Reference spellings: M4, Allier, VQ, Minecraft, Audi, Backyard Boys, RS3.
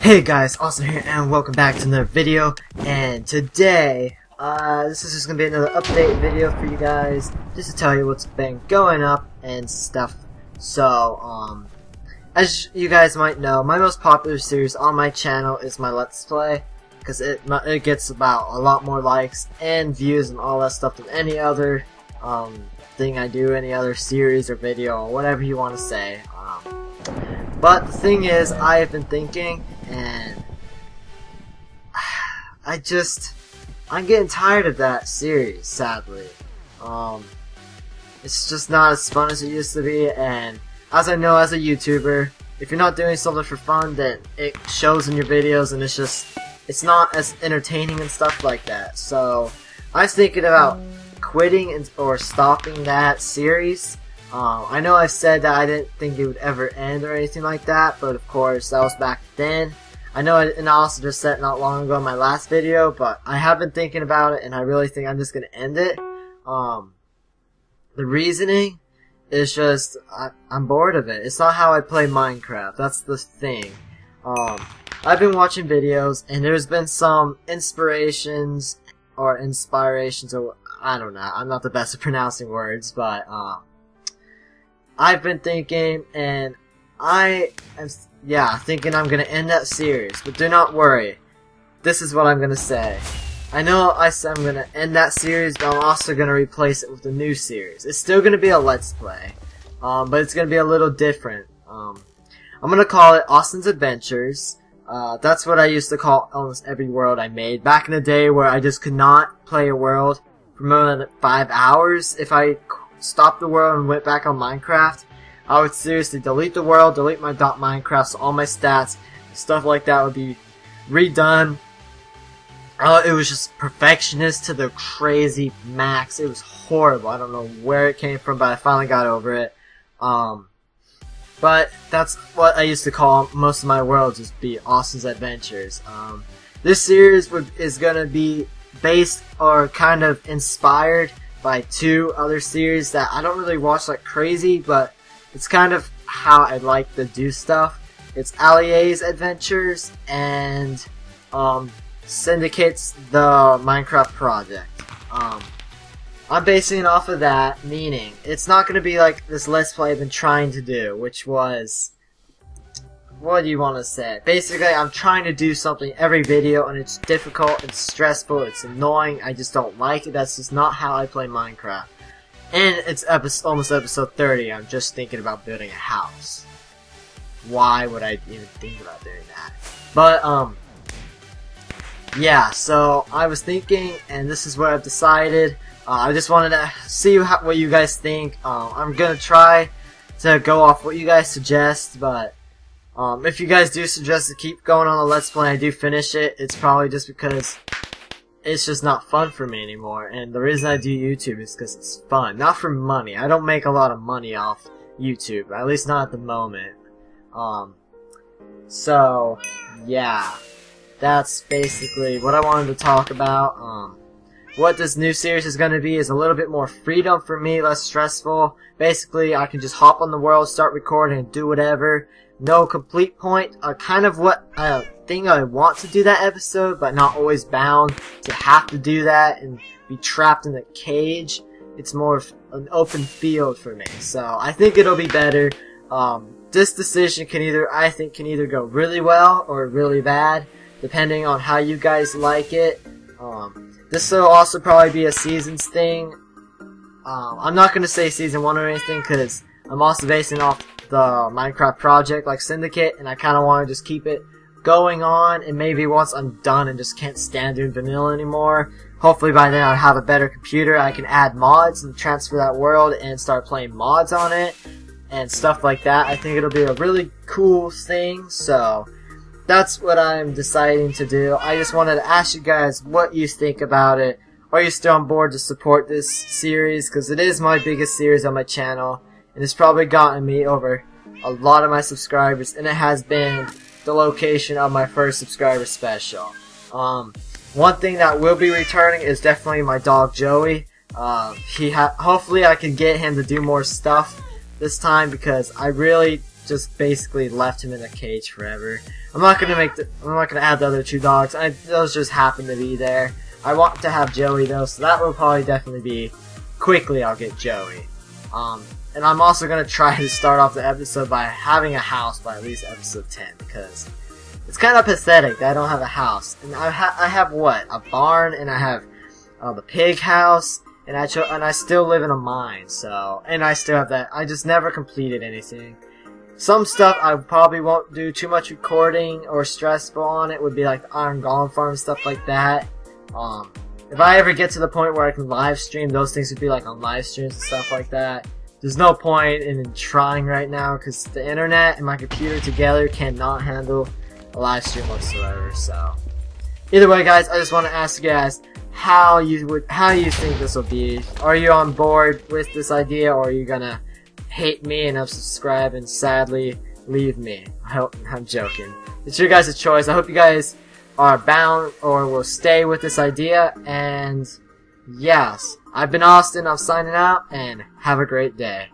Hey guys, Austin here, and welcome back to another video. And today, this is just gonna be another update video for you guys, just to tell you what's been going up and stuff. So, as you guys might know, my most popular series on my channel is my Let's Play, because it gets about a lot more likes and views and all that stuff than any other thing I do, any other series or video, or whatever you want to say. But the thing is, I have been thinking, and I'm getting tired of that series, sadly. It's just not as fun as it used to be, and as I know as a YouTuber, if you're not doing something for fun, then it shows in your videos, and it's not as entertaining and stuff like that. So, I was thinking about quitting or stopping that series. I know I said that I didn't think it would ever end or anything like that, but of course, that was back then. I know, and I also just said not long ago in my last video, but I have been thinking about it, and I really think I'm just going to end it. The reasoning is just, I'm bored of it. It's not how I play Minecraft, that's the thing. I've been watching videos, and there's been some inspirations, or I don't know, I'm not the best at pronouncing words, but, I've been thinking, and I am, thinking I'm gonna end that series, but do not worry. This is what I'm gonna say. I know I said I'm gonna end that series, but I'm also gonna replace it with a new series. It's still gonna be a Let's Play, but it's gonna be a little different. I'm gonna call it Austin's Adventures. That's what I used to call almost every world I made back in the day, where I just could not play a world for more than 5 hours. If I stopped the world and went back on Minecraft, I would seriously delete the world, delete my .minecraft, so all my stats, stuff like that would be redone. It was just perfectionist to the crazy max. It was horrible. I don't know where it came from, but I finally got over it. But that's what I used to call most of my worlds, just be Austin's Adventures. This series is gonna be based or kind of inspired by two other series that I don't really watch like crazy, but it's kind of how I like to do stuff. It's Allier's Adventures and Syndicate's The Minecraft Project. I'm basing it off of that, meaning it's not going to be like this Let's Play I've been trying to do, which was, what do you want to say? Basically, I'm trying to do something every video, and it's difficult, it's stressful, it's annoying, I just don't like it. That's just not how I play Minecraft. And it's almost episode 30, I'm just thinking about building a house. Why would I even think about doing that? But, yeah, so I was thinking, and this is what I've decided. I just wanted to see what you guys think. I'm going to try to go off what you guys suggest, but if you guys do suggest to keep going on the Let's Play and I do finish it, it's probably just because it's just not fun for me anymore. And the reason I do YouTube is because it's fun, not for money. I don't make a lot of money off YouTube, at least not at the moment. So, yeah, that's basically what I wanted to talk about. What this new series is going to be is a little bit more freedom for me, less stressful. Basically, I can just hop on the world, start recording, and do whatever. No complete point, kind of what I think I want to do that episode, but not always bound to have to do that and be trapped in a cage. It's more of an open field for me, so I think it'll be better. This decision can either go really well or really bad, depending on how you guys like it. This will also probably be a seasons thing. I'm not going to say season 1 or anything, because I'm also basing off the Minecraft Project, like Syndicate, and I kind of want to just keep it going on, and maybe once I'm done and just can't stand doing vanilla anymore, hopefully by then I'll have a better computer, I can add mods and transfer that world and start playing mods on it, and stuff like that. I think it'll be a really cool thing, so that's what I'm deciding to do. I just wanted to ask you guys what you think about it. Are you still on board to support this series? Because it is my biggest series on my channel, and it's probably gotten me over a lot of my subscribers, and it has been the location of my first subscriber special. One thing that will be returning is definitely my dog Joey. Hopefully I can get him to do more stuff this time, because I really just basically left him in a cage forever. I'm not gonna add the other two dogs. Those just happen to be there. I want to have Joey though, so that will probably definitely be quickly. I'll get Joey. And I'm also gonna try to start off the episode by having a house by at least episode 10, because it's kind of pathetic that I don't have a house. And I have what? A barn, and I have the pig house, and I still live in a mine. So, and I still have that. I just never completed anything. Some stuff I probably won't do too much recording or stressful on. It would be like the Iron Golem Farm, stuff like that. If I ever get to the point where I can live stream, those things would be like on live streams and stuff like that. There's no point in trying right now because the internet and my computer together cannot handle a live stream whatsoever. So, either way, guys, I just want to ask you guys how you think this will be. Are you on board with this idea, or are you gonna hate me and unsubscribe and sadly leave me? I'm joking. It's your guys' choice. I hope you guys are bound or will stay with this idea, and yes, I've been Austin, I'm signing out, and have a great day.